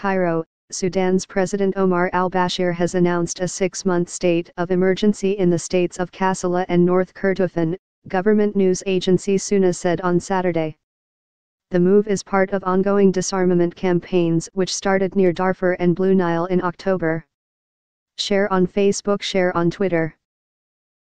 Cairo, Sudan's President Omar al-Bashir has announced a 6-month state of emergency in the states of Kassala and North Kordofan, government news agency Suna said on Saturday. The move is part of ongoing disarmament campaigns which started near Darfur and Blue Nile in October. Share on Facebook, share on Twitter.